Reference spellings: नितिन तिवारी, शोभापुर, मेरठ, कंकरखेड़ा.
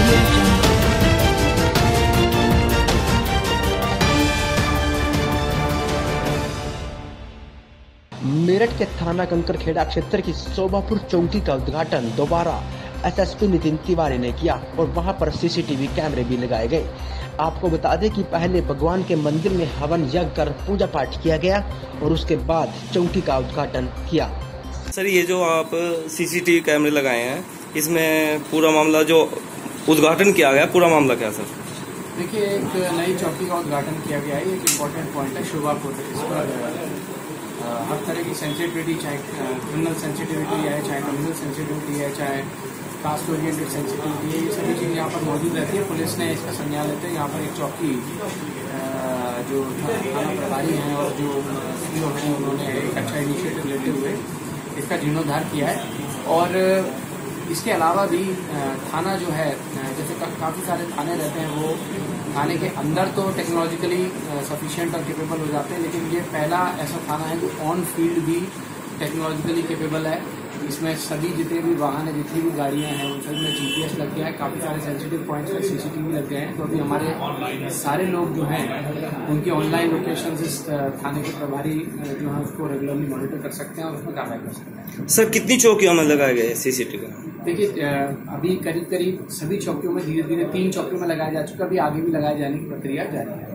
मेरठ के थाना कंकरखेड़ा क्षेत्र की शोभापुर चौकी का उद्घाटन दोबारा एसएसपी नितिन तिवारी ने किया और वहां पर सीसीटीवी कैमरे भी लगाए गए। आपको बता दें कि पहले भगवान के मंदिर में हवन यज्ञ कर पूजा पाठ किया गया और उसके बाद चौकी का उद्घाटन किया। सर, ये जो आप सीसीटीवी कैमरे लगाए हैं, इसमें पूरा मामला जो उद्घाटन किया गया, पूरा मामला क्या सर? देखिए, एक नई चौकी का उद्घाटन किया गया है। एक इम्पोर्टेंट पॉइंट है शोभापुर। इस पर हर तरह की सेंसिटिविटी, चाहे क्रिमिनल सेंसिटिविटी है, चाहे कम्युनल सेंसिटिविटी है, चाहे कास्ट ओरिएंटेड सेंसिटिविटी है, ये सभी चीज़ें यहाँ पर मौजूद रहती है। पुलिस ने इसका संज्ञान लेते हैं यहाँ पर एक चौकी जो थाना प्रभारी हैं और जो हैं, उन्होंने एक अच्छा इनिशिएटिव लेते हुए इसका जीर्णोद्धार किया है। और इसके अलावा भी थाना जो है, जैसे काफ़ी सारे थाने रहते हैं, वो थाने के अंदर तो टेक्नोलॉजिकली सफिशिएंट और केपेबल हो जाते हैं, लेकिन ये पहला ऐसा थाना है जो ऑन फील्ड भी टेक्नोलॉजिकली केपेबल है। इसमें सभी जितने भी वाहन हैं, जितनी भी गाड़ियां हैं, उन सभी में जीपीएस लग गया है। काफ़ी सारे सेंसिटिव पॉइंट्स पर सीसीटीवी लग गए हैं। तो अभी हमारे सारे लोग जो हैं, उनकी ऑनलाइन लोकेशन इस थाने के प्रभारी जो हैं उसको रेगुलरली मॉनिटर कर सकते हैं और उसमें कार्रवाई कर सकते हैं। सर, कितनी चौकियों में लगाए गए सीसीटीवी? देखिए, अभी करीब करीब सभी चौकियों में, धीरे धीरे 3 चौकियों में लगाया जा चुका है। अभी आगे भी लगाए जाने की प्रक्रिया जारी है।